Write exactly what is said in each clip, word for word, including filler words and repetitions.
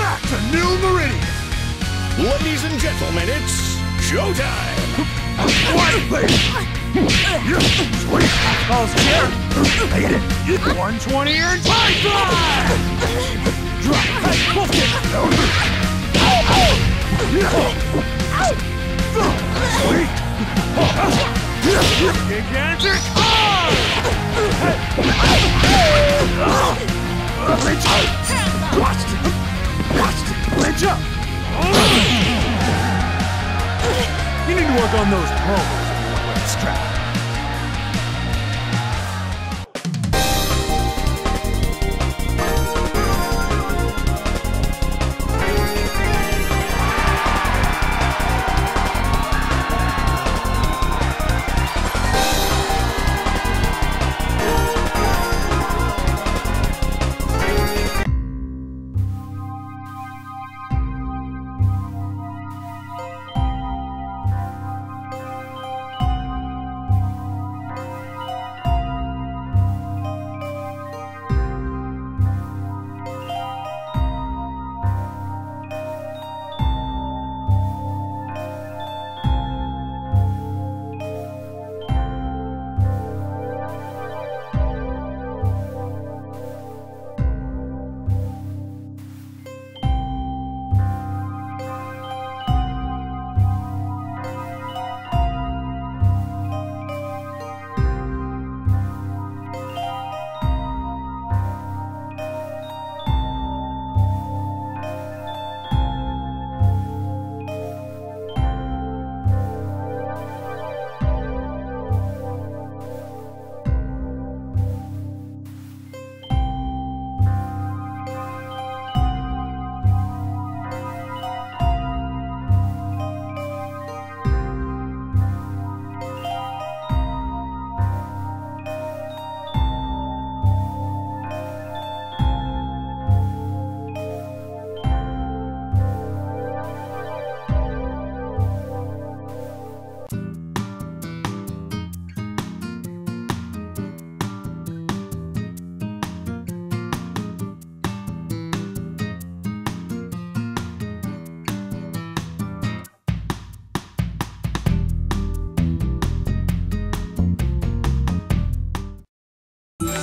back to New Meridian! Ladies and gentlemen, it's showtime! one twenty or high five! Drop, high, wolf kick! Kick and kick! You need to work on those promos if you want to wear a strap.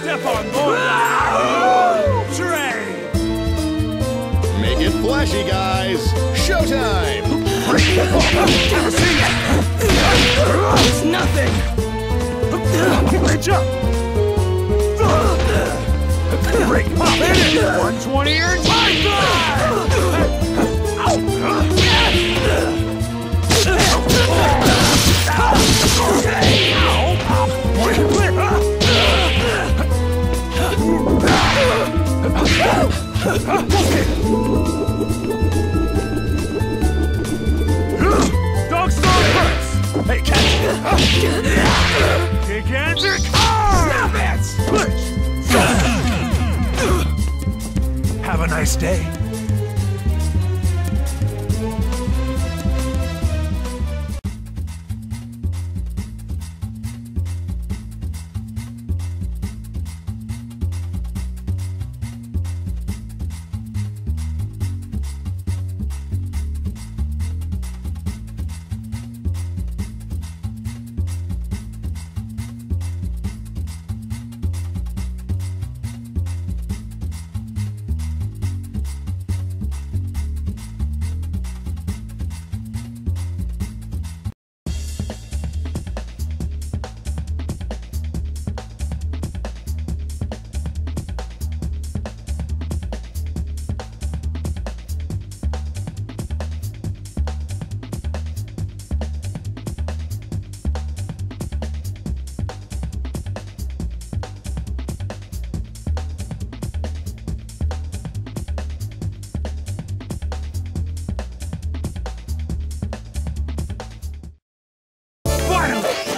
Step on board! Train! Make it flashy, guys! Showtime! Never seen it! It's nothing! Reach up! Break up in it! one twenty or high five! Dog stone hurts! Hey, catch! Kick and kick! Stop it! Push! Have a nice day.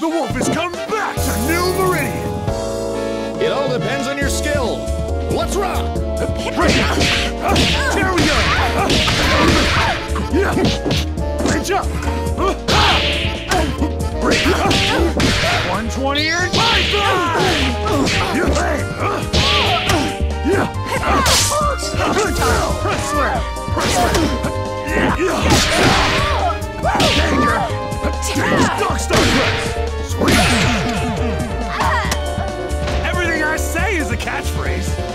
The wolf has come back to New Meridian! It all depends on your skill. Let's rock! Here we go! Reach up! one twenty or high five! Press slap! Everything I say is a catchphrase.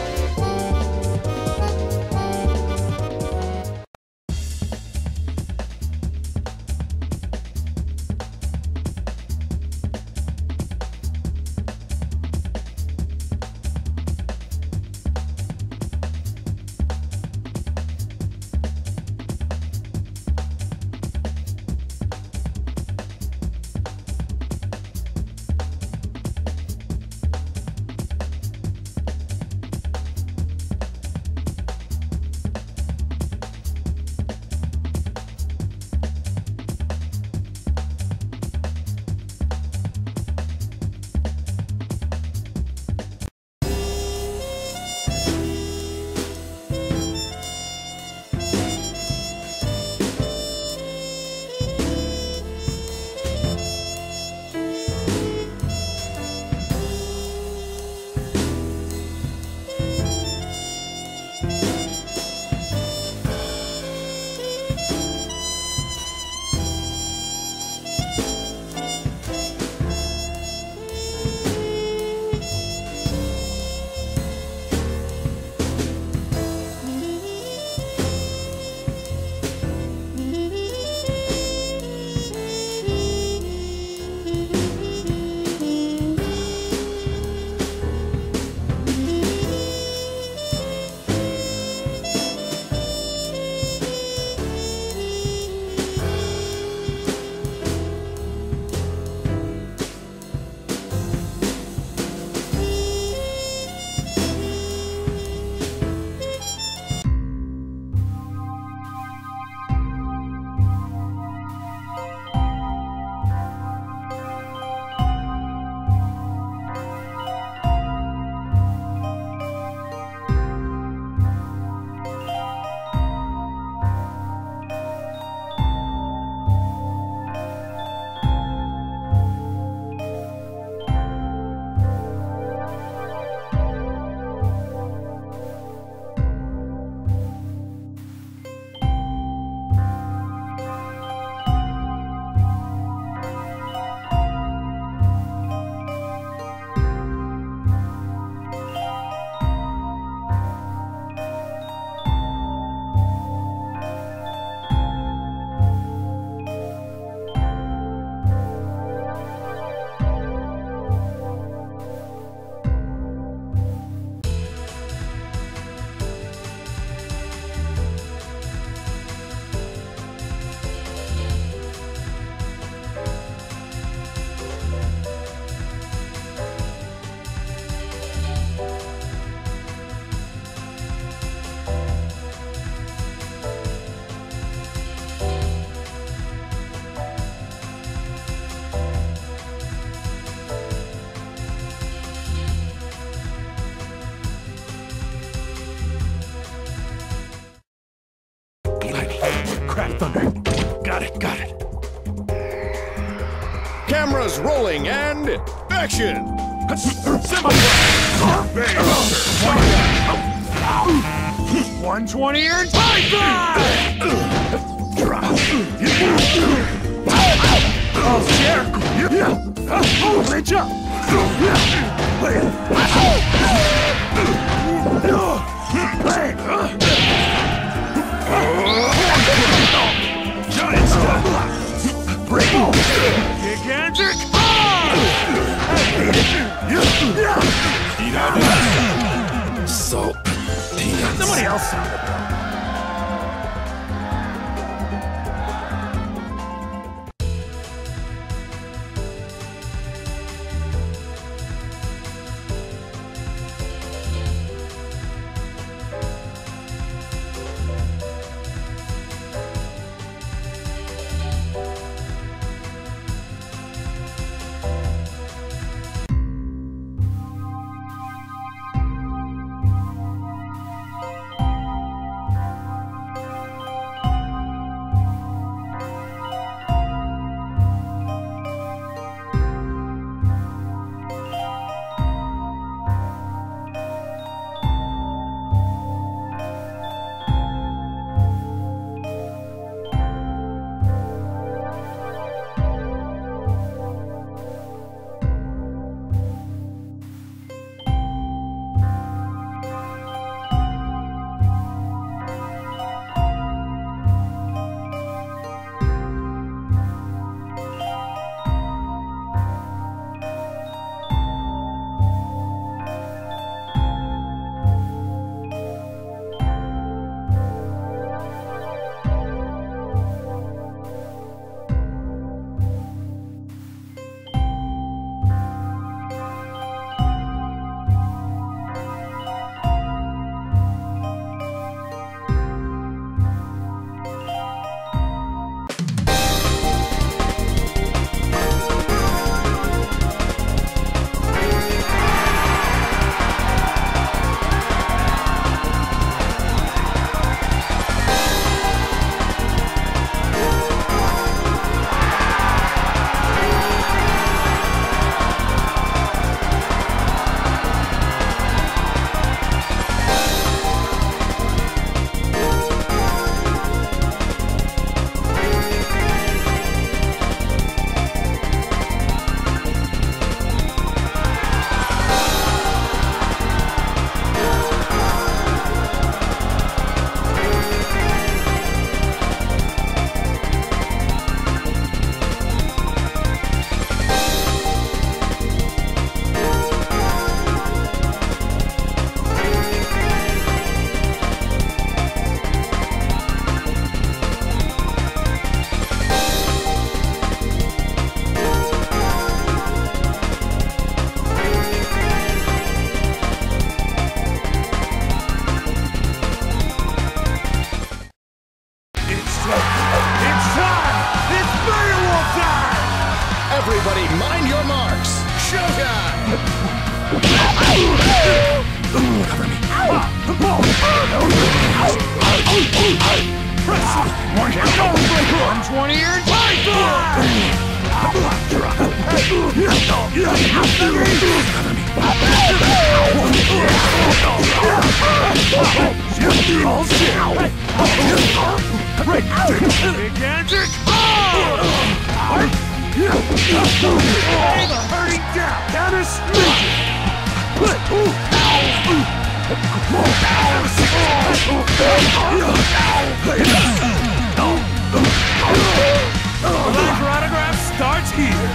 Thunder. Got it, got it. Cameras rolling and action! one twenty and five! Gigantic bomb! So peanuts. Somebody else sound it though. It's time! It's Beowulf time! Everybody, mind your marks! Showtime! Ooh, cover me. Press up! one twenty or twenty-five! Cover me! Right. Gigantic! The hurting down! Counter sneak! The last autograph starts here!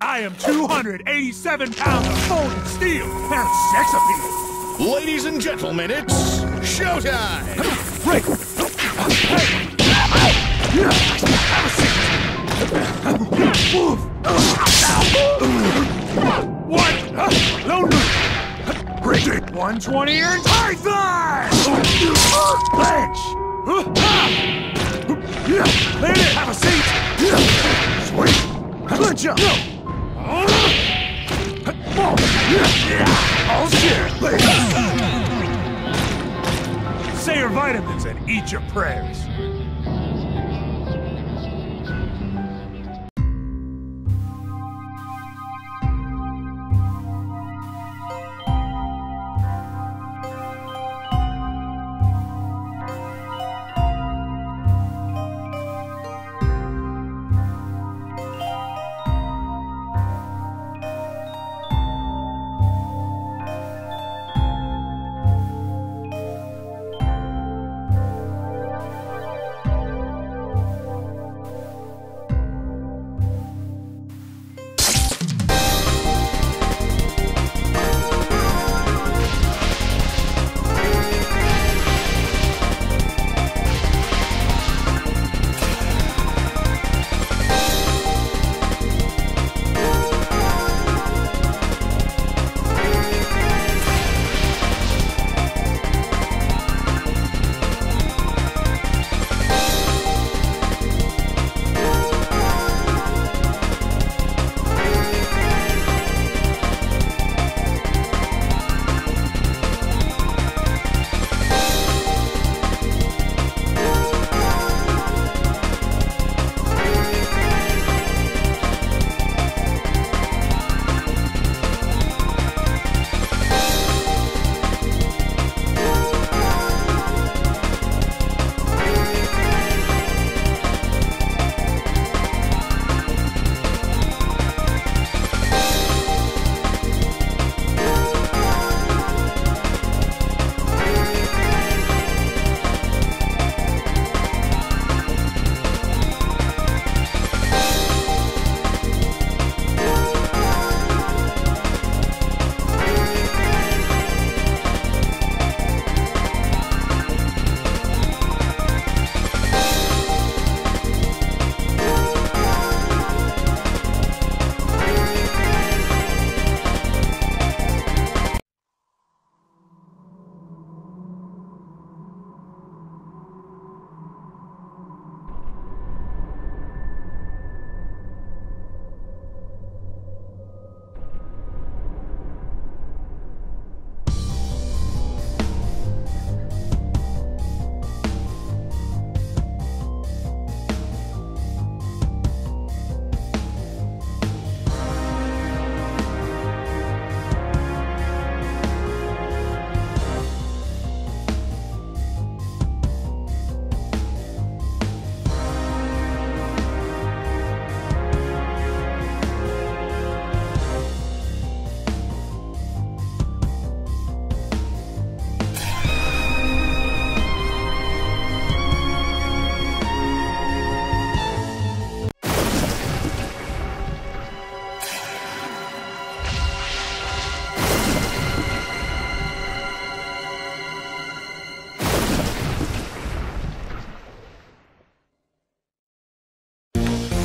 I am two hundred eighty-seven pounds of folded steel and sex appeal. Ladies and gentlemen, it's showtime! Right! What? No, no! Right! one twenty or high thigh! Bench! Lady, have a seat! Sweet! Good job! I'll share it later. Say your vitamins and eat your prayers.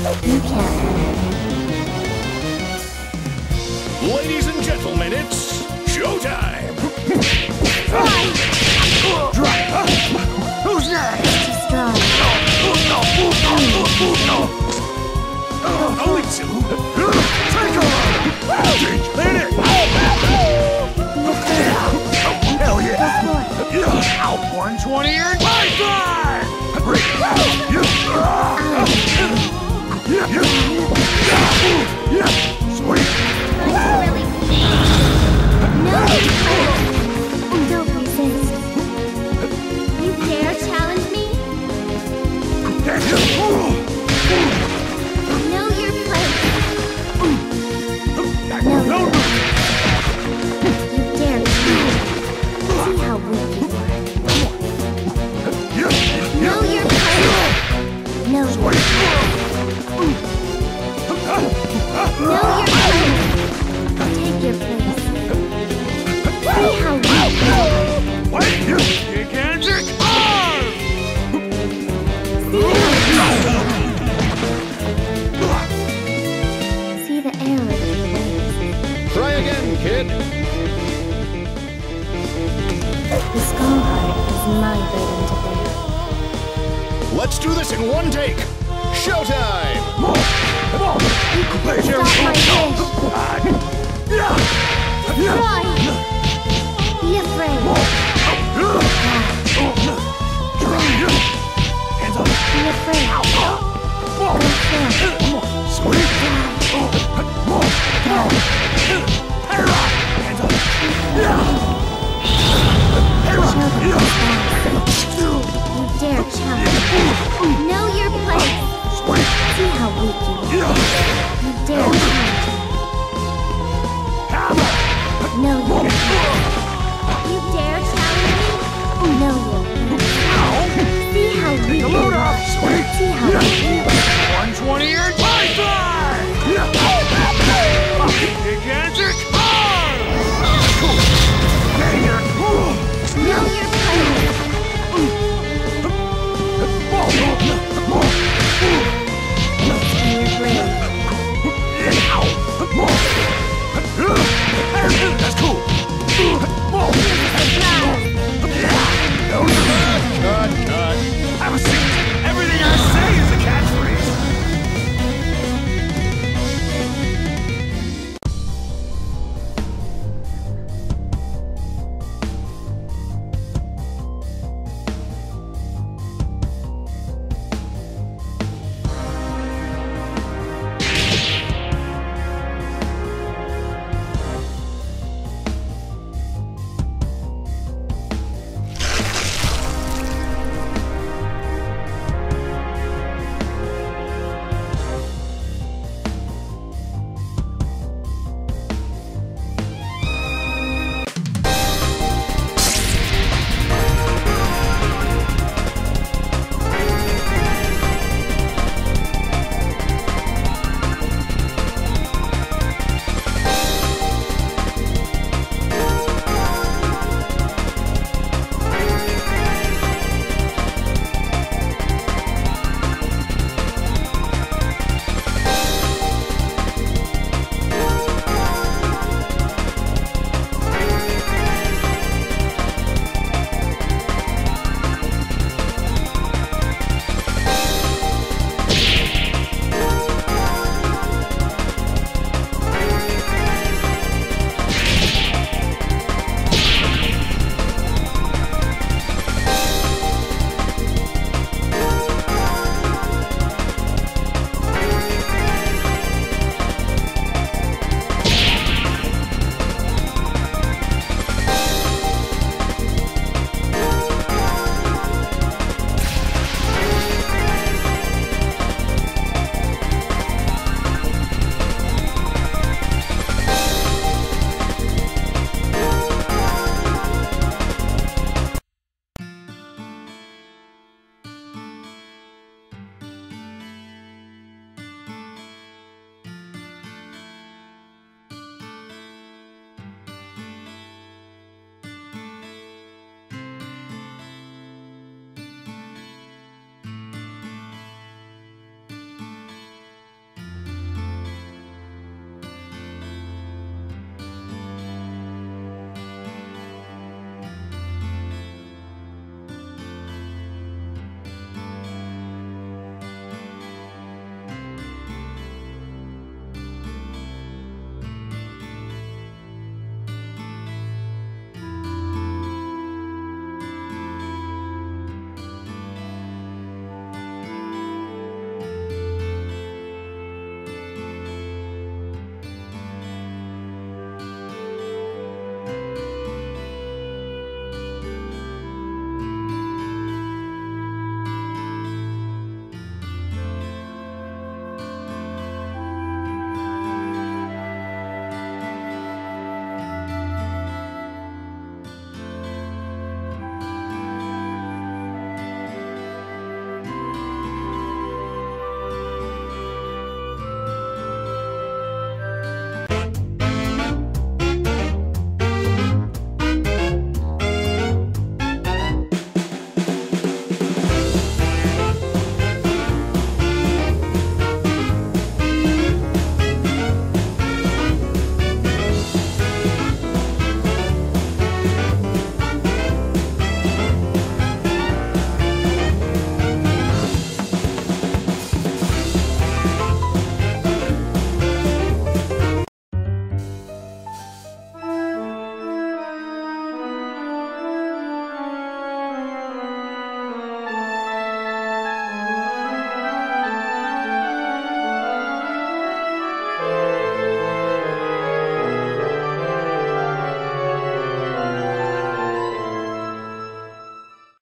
You can. Ladies and gentlemen, it's showtime! Who's next? Oh, it's you! Take over! Let it! Hell yeah! one twenty and high five! Sweet! No! Let's do this in one take! Showtime! Know your place. See how weak you are. You dare challenge me. Know your place. You dare challenge me. Know your place. See how weak you are. See how weak you are.